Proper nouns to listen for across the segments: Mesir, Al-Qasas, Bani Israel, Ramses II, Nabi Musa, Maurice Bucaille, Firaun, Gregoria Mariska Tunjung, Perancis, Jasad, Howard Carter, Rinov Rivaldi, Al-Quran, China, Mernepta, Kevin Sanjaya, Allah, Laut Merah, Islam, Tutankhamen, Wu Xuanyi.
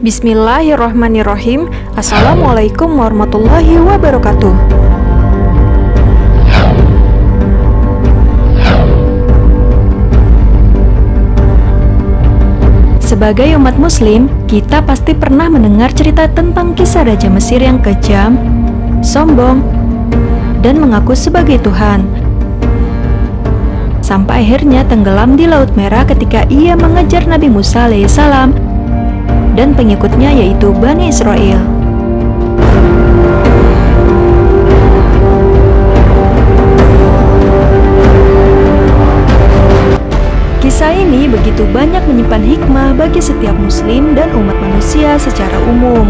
Bismillahirrahmanirrahim. Assalamualaikum warahmatullahi wabarakatuh. Sebagai umat muslim, kita pasti pernah mendengar cerita tentang kisah Raja Mesir yang kejam, sombong, dan mengaku sebagai Tuhan, sampai akhirnya tenggelam di Laut Merah ketika ia mengejar Nabi Musa alaihissalam dan pengikutnya yaitu Bani Israel. Kisah ini begitu banyak menyimpan hikmah bagi setiap muslim dan umat manusia secara umum,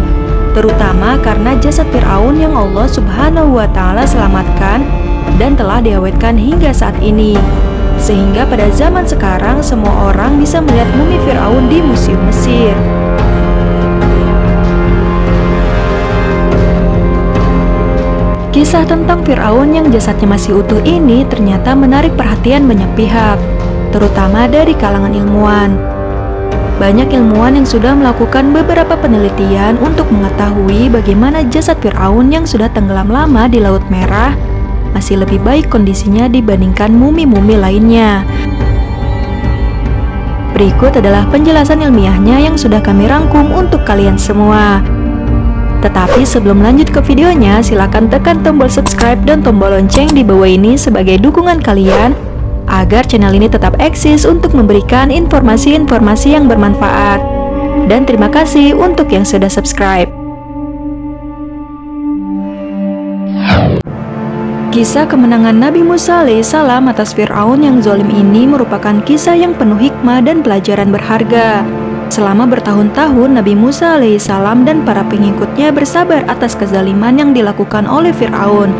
terutama karena jasad Firaun yang Allah Subhanahu wa Ta'ala selamatkan dan telah diawetkan hingga saat ini, sehingga pada zaman sekarang semua orang bisa melihat mumi Firaun di Museum Mesir. Kisah tentang Firaun yang jasadnya masih utuh ini ternyata menarik perhatian banyak pihak, terutama dari kalangan ilmuwan. Banyak ilmuwan yang sudah melakukan beberapa penelitian untuk mengetahui bagaimana jasad Firaun yang sudah tenggelam lama di Laut Merah masih lebih baik kondisinya dibandingkan mumi-mumi lainnya. Berikut adalah penjelasan ilmiahnya yang sudah kami rangkum untuk kalian semua. Tetapi sebelum lanjut ke videonya, silakan tekan tombol subscribe dan tombol lonceng di bawah ini sebagai dukungan kalian agar channel ini tetap eksis untuk memberikan informasi-informasi yang bermanfaat. Dan terima kasih untuk yang sudah subscribe. Kisah kemenangan Nabi Musa alaihissalam atas Firaun yang zalim ini merupakan kisah yang penuh hikmah dan pelajaran berharga. Selama bertahun-tahun, Nabi Musa alaihissalam dan para pengikutnya bersabar atas kezaliman yang dilakukan oleh Firaun.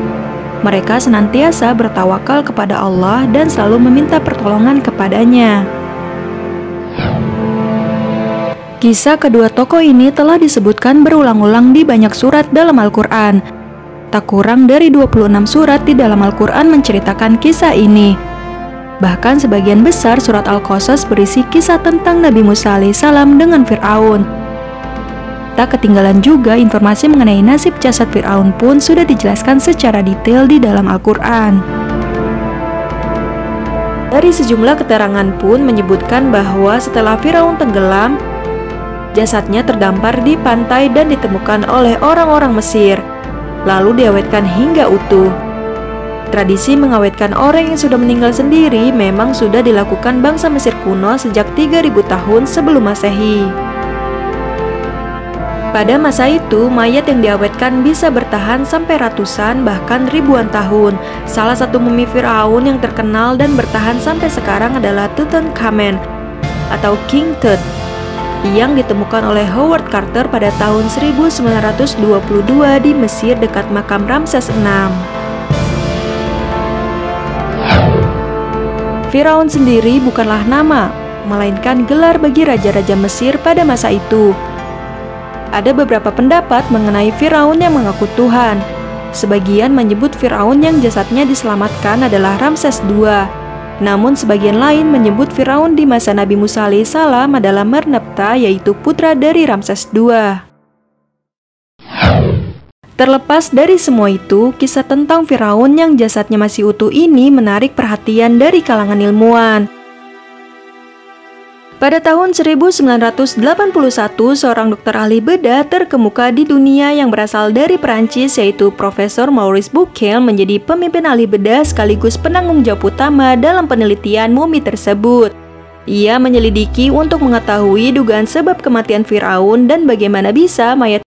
Mereka senantiasa bertawakal kepada Allah dan selalu meminta pertolongan kepadanya. Kisah kedua tokoh ini telah disebutkan berulang-ulang di banyak surat dalam Al-Quran. Tak kurang dari 26 surat di dalam Al-Quran menceritakan kisah ini. Bahkan sebagian besar surat Al-Qasas berisi kisah tentang Nabi Musa alaihissalam dengan Firaun. Tak ketinggalan juga informasi mengenai nasib jasad Firaun pun sudah dijelaskan secara detail di dalam Al-Quran. Dari sejumlah keterangan pun menyebutkan bahwa setelah Firaun tenggelam, jasadnya terdampar di pantai dan ditemukan oleh orang-orang Mesir, lalu diawetkan hingga utuh. Tradisi mengawetkan orang yang sudah meninggal sendiri memang sudah dilakukan bangsa Mesir kuno sejak 3000 tahun sebelum Masehi. Pada masa itu, mayat yang diawetkan bisa bertahan sampai ratusan bahkan ribuan tahun. Salah satu mumi Firaun yang terkenal dan bertahan sampai sekarang adalah Tutankhamen atau King Tut yang ditemukan oleh Howard Carter pada tahun 1922 di Mesir dekat makam Ramses II. Firaun sendiri bukanlah nama, melainkan gelar bagi raja-raja Mesir pada masa itu. Ada beberapa pendapat mengenai Firaun yang mengaku Tuhan. Sebagian menyebut Firaun yang jasadnya diselamatkan adalah Ramses II. Namun sebagian lain menyebut Firaun di masa Nabi Musa alaihissalam adalah Mernepta, yaitu putra dari Ramses II. Terlepas dari semua itu, kisah tentang Firaun yang jasadnya masih utuh ini menarik perhatian dari kalangan ilmuwan. Pada tahun 1981, seorang dokter ahli bedah terkemuka di dunia yang berasal dari Perancis yaitu Profesor Maurice Bucaille menjadi pemimpin ahli bedah sekaligus penanggung jawab utama dalam penelitian mumi tersebut. Ia menyelidiki untuk mengetahui dugaan sebab kematian Firaun dan bagaimana bisa mayat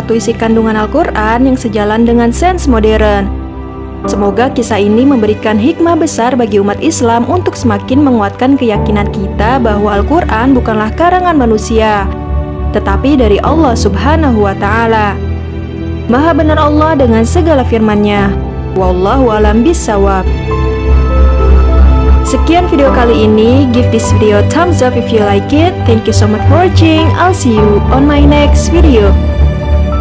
satu isi kandungan Al-Quran yang sejalan dengan sains modern. Semoga kisah ini memberikan hikmah besar bagi umat Islam untuk semakin menguatkan keyakinan kita bahwa Al-Quran bukanlah karangan manusia, tetapi dari Allah Subhanahu wa Ta'ala. Maha benar Allah dengan segala firman-Nya. Wallahu a'lam bishawab. Sekian video kali ini. Give this video thumbs up if you like it. Thank you so much for watching. I'll see you on my next video.